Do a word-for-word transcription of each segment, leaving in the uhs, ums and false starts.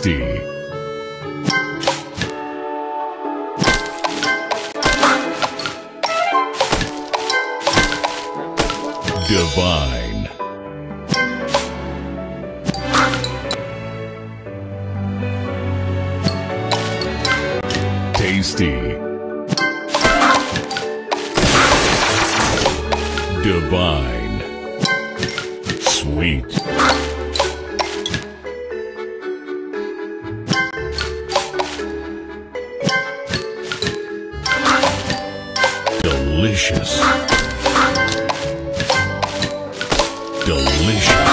tasty. Divine. Tasty. Divine. Sweet. Delicious. Delicious.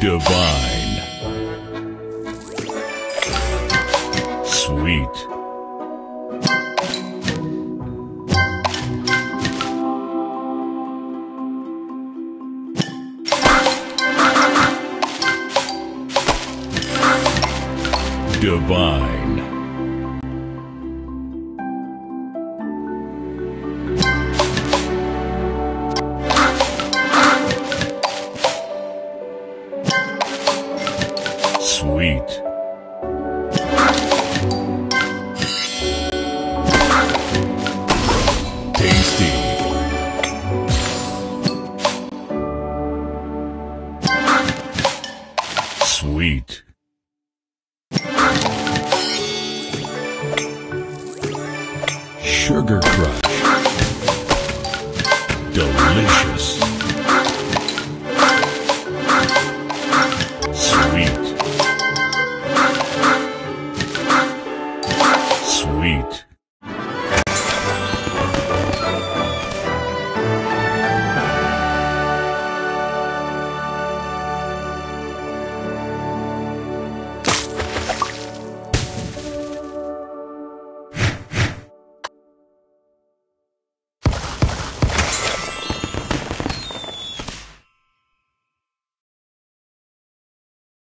Divine. Sweet. Divine. Sweet. Tasty. Sweet. Sugar Crush. Delicious.